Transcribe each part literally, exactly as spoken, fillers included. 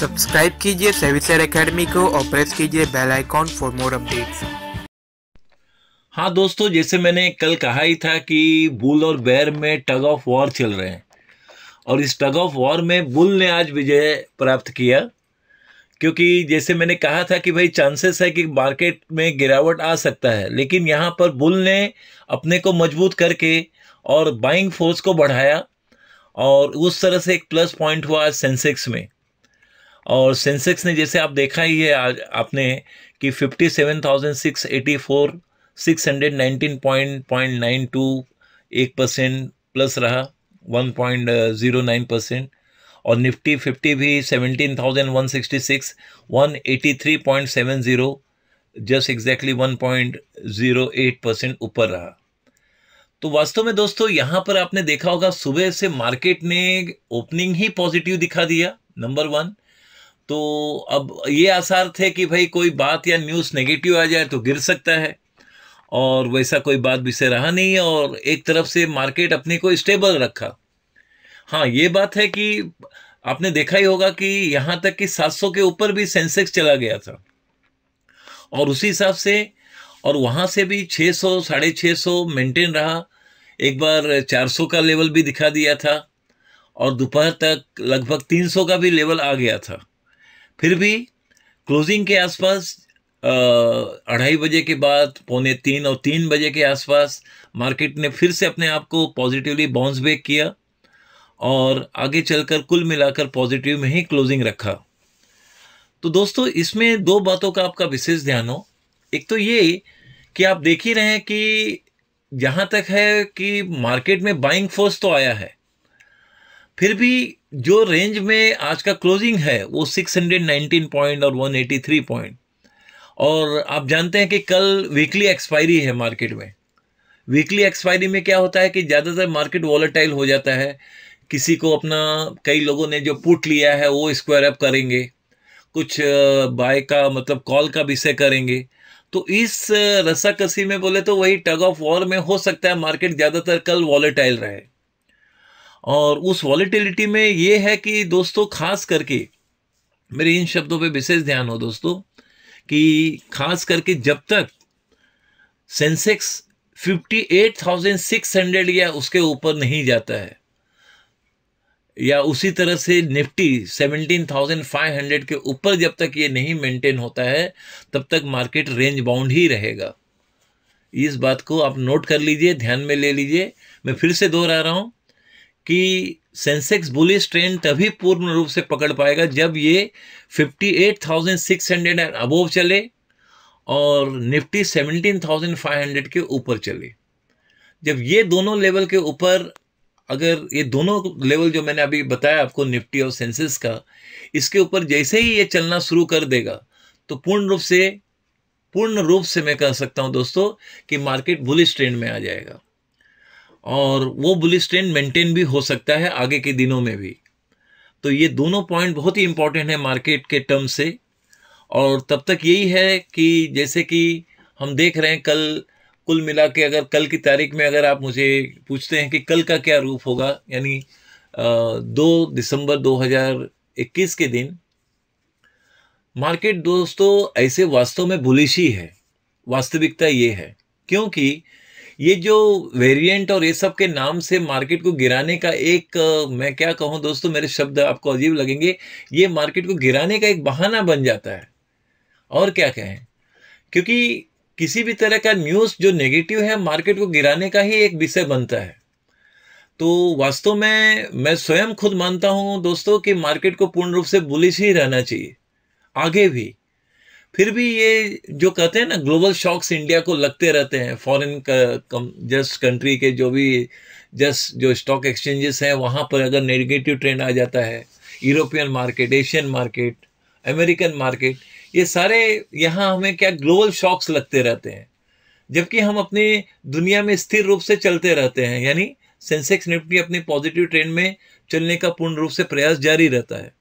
Subscribe कीजिए सेवी share academy को और प्रेस कीजिए bell icon for more updates. हाँ दोस्तों, जैसे मैंने कल कहा ही था कि बुल और बेयर में टग ऑफ वॉर चल रहे हैं और इस टग ऑफ वॉर में बुल ने आज विजय प्राप्त किया, क्योंकि जैसे मैंने कहा था कि भाई चांसेस है कि मार्केट में गिरावट आ सकता है, लेकिन यहाँ पर बुल ने अपने को मजबूत करके और बाइंग फोर्स को बढ़ाया और उस तरह से एक प्लस पॉइंट हुआ सेंसेक्स में। और सेंसेक्स ने जैसे आप देखा ही है आज आपने कि fifty seven thousand six eighty four, six hundred nineteen point nine two एक परसेंट प्लस रहा, one point zero nine percent. और निफ्टी फिफ्टी भी seventeen thousand one sixty six, one eighty three point seven zero, just exactly one point zero eight percent ऊपर रहा। तो वास्तव में दोस्तों यहाँ पर आपने देखा होगा सुबह से मार्केट ने ओपनिंग ही पॉजिटिव दिखा दिया, नंबर वन। तो अब ये आसार थे कि भाई कोई बात या न्यूज़ नेगेटिव आ जाए तो गिर सकता है, और वैसा कोई बात भी से रहा नहीं और एक तरफ से मार्केट अपने को स्टेबल रखा। हाँ, ये बात है कि आपने देखा ही होगा कि यहाँ तक कि सात सौ के ऊपर भी सेंसेक्स चला गया था और उसी हिसाब से, और वहाँ से भी छः सौ साढ़े छः सौ मेंटेन रहा। एक बार चार सौ का लेवल भी दिखा दिया था और दोपहर तक लगभग तीन सौ का भी लेवल आ गया था। फिर भी क्लोजिंग के आसपास अढ़ाई बजे के बाद, पौने तीन और तीन बजे के आसपास मार्केट ने फिर से अपने आप को पॉजिटिवली बाउंस बैक किया और आगे चलकर कुल मिलाकर पॉजिटिव में ही क्लोजिंग रखा। तो दोस्तों इसमें दो बातों का आपका विशेष ध्यान हो। एक तो ये कि आप देख ही रहे हैं कि जहाँ तक है कि मार्केट में बाइंग फोर्स तो आया है, फिर भी जो रेंज में आज का क्लोजिंग है वो सिक्स हंड्रेड नाइनटीन पॉइंट और वन एटी थ्री पॉइंट। और आप जानते हैं कि कल वीकली एक्सपायरी है मार्केट में। वीकली एक्सपायरी में क्या होता है कि ज़्यादातर मार्केट वॉलेटाइल हो जाता है। किसी को अपना, कई लोगों ने जो पुट लिया है वो स्क्वायर अप करेंगे, कुछ बाय का मतलब कॉल का विषय करेंगे। तो इस रसाकसी में बोले तो वही टग ऑफ वॉर में हो सकता है मार्केट ज़्यादातर कल वॉलेटाइल रहे। और उस वॉलेटिलिटी में ये है कि दोस्तों खास करके, मेरे इन शब्दों पे विशेष ध्यान हो दोस्तों, कि खास करके जब तक Sensex fifty eight thousand six hundred या उसके ऊपर नहीं जाता है, या उसी तरह से Nifty seventeen thousand five hundred के ऊपर जब तक ये नहीं मेंटेन होता है, तब तक मार्केट रेंज बाउंड ही रहेगा। इस बात को आप नोट कर लीजिए, ध्यान में ले लीजिए। मैं फिर से दोहरा रहा हूँ कि सेंसेक्स बुलिश ट्रेंड तभी पूर्ण रूप से पकड़ पाएगा जब ये fifty eight thousand six hundred and above चले और Nifty seventeen thousand five hundred के ऊपर चले। जब ये दोनों लेवल के ऊपर, अगर ये दोनों लेवल जो मैंने अभी बताया आपको निफ्टी और सेंसेक्स का, इसके ऊपर जैसे ही ये चलना शुरू कर देगा तो पूर्ण रूप से पूर्ण रूप से मैं कह सकता हूँ दोस्तों कि मार्केट बुलिश ट्रेंड में आ जाएगा और वो बुलिश ट्रेंड मेंटेन भी हो सकता है आगे के दिनों में भी। तो ये दोनों पॉइंट बहुत ही इम्पॉर्टेंट है मार्केट के टर्म से। और तब तक यही है कि जैसे कि हम देख रहे हैं कल कुल मिला के, अगर कल की तारीख में अगर आप मुझे पूछते हैं कि कल का क्या रूप होगा, यानी दो दिसंबर दो हज़ार इक्कीस के दिन मार्केट दोस्तों ऐसे वास्तव में बुलिश ही है। वास्तविकता ये है, क्योंकि ये जो वेरिएंट और ये सब के नाम से मार्केट को गिराने का एक, मैं क्या कहूँ दोस्तों, मेरे शब्द आपको अजीब लगेंगे, ये मार्केट को गिराने का एक बहाना बन जाता है। और क्या कहें, क्योंकि किसी भी तरह का न्यूज़ जो नेगेटिव है मार्केट को गिराने का ही एक विषय बनता है। तो वास्तव में मैं स्वयं खुद मानता हूँ दोस्तों कि मार्केट को पूर्ण रूप से बुलिश ही रहना चाहिए आगे भी। फिर भी ये जो कहते हैं ना, ग्लोबल शॉक्स इंडिया को लगते रहते हैं, फॉरेन जस्ट कंट्री के जो भी जस्ट जो स्टॉक एक्सचेंजेस हैं वहाँ पर अगर नेगेटिव ट्रेंड आ जाता है, European market, Asian market, American market, ये सारे यहाँ हमें क्या ग्लोबल शॉक्स लगते रहते हैं, जबकि हम अपनी दुनिया में स्थिर रूप से चलते रहते हैं। यानी सेंसेक्स निफ्टी अपने पॉजिटिव ट्रेंड में चलने का पूर्ण रूप से प्रयास जारी रहता है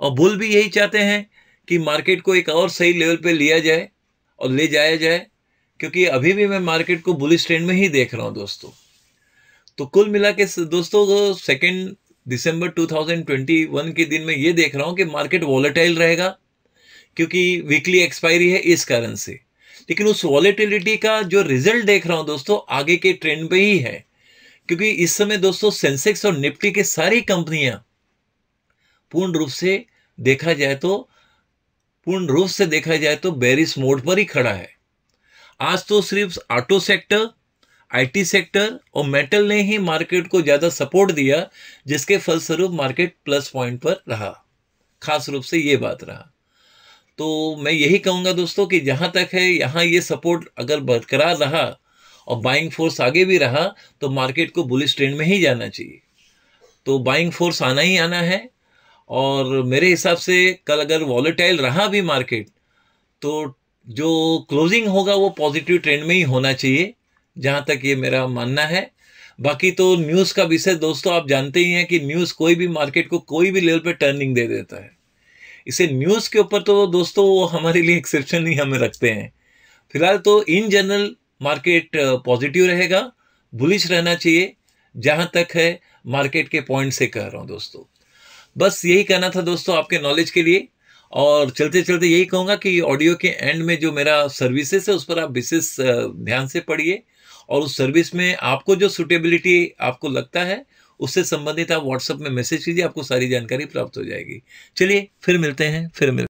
और बुल भी यही चाहते हैं कि मार्केट को एक और सही लेवल पे लिया जाए और ले जाया जाए, क्योंकि अभी भी मैं मार्केट को बुलिश ट्रेंड में ही देख रहा हूँ दोस्तों। तो कुल मिला के दोस्तों सेकेंड दिसंबर दो हज़ार इक्कीस के दिन में ये देख रहा हूँ कि मार्केट वॉलेटाइल रहेगा क्योंकि वीकली एक्सपायरी है इस कारण से, लेकिन उस वॉलेटिलिटी का जो रिजल्ट देख रहा हूं दोस्तों आगे के ट्रेंड पे ही है, क्योंकि इस समय दोस्तों सेंसेक्स और निफ्टी के सारी कंपनियां पूर्ण रूप से देखा जाए तो पूर्ण रूप से देखा जाए तो बेरिश मोड पर ही खड़ा है। आज तो सिर्फ ऑटो सेक्टर, आईटी सेक्टर और मेटल ने ही मार्केट को ज्यादा सपोर्ट दिया, जिसके फलस्वरूप मार्केट प्लस पॉइंट पर रहा, खास रूप से ये बात रहा। तो मैं यही कहूंगा दोस्तों कि जहां तक है यहाँ ये सपोर्ट अगर बरकरार रहा और बाइंग फोर्स आगे भी रहा तो मार्केट को बुलिश ट्रेंड में ही जाना चाहिए। तो बाइंग फोर्स आना ही आना है और मेरे हिसाब से कल अगर वॉलेटाइल रहा भी मार्केट तो जो क्लोजिंग होगा वो पॉजिटिव ट्रेंड में ही होना चाहिए, जहां तक ये मेरा मानना है। बाकी तो न्यूज़ का विषय दोस्तों आप जानते ही हैं कि न्यूज़ कोई भी मार्केट को कोई भी लेवल पर टर्निंग दे देता है, इसे न्यूज़ के ऊपर तो दोस्तों वो हमारे लिए एक्सेप्शन ही हमें रखते हैं। फिलहाल तो इन जनरल मार्केट पॉजिटिव रहेगा, बुलिश रहना चाहिए जहाँ तक है मार्केट के पॉइंट से कह रहा हूँ दोस्तों। बस यही कहना था दोस्तों आपके नॉलेज के लिए, और चलते चलते यही कहूँगा कि ऑडियो के एंड में जो मेरा सर्विसेस है उस पर आप विशेष ध्यान से पढ़िए और उस सर्विस में आपको जो सूटेबिलिटी आपको लगता है उससे संबंधित आप व्हाट्सएप में मैसेज कीजिए, आपको सारी जानकारी प्राप्त हो जाएगी। चलिए फिर मिलते हैं, फिर मिलते हैं।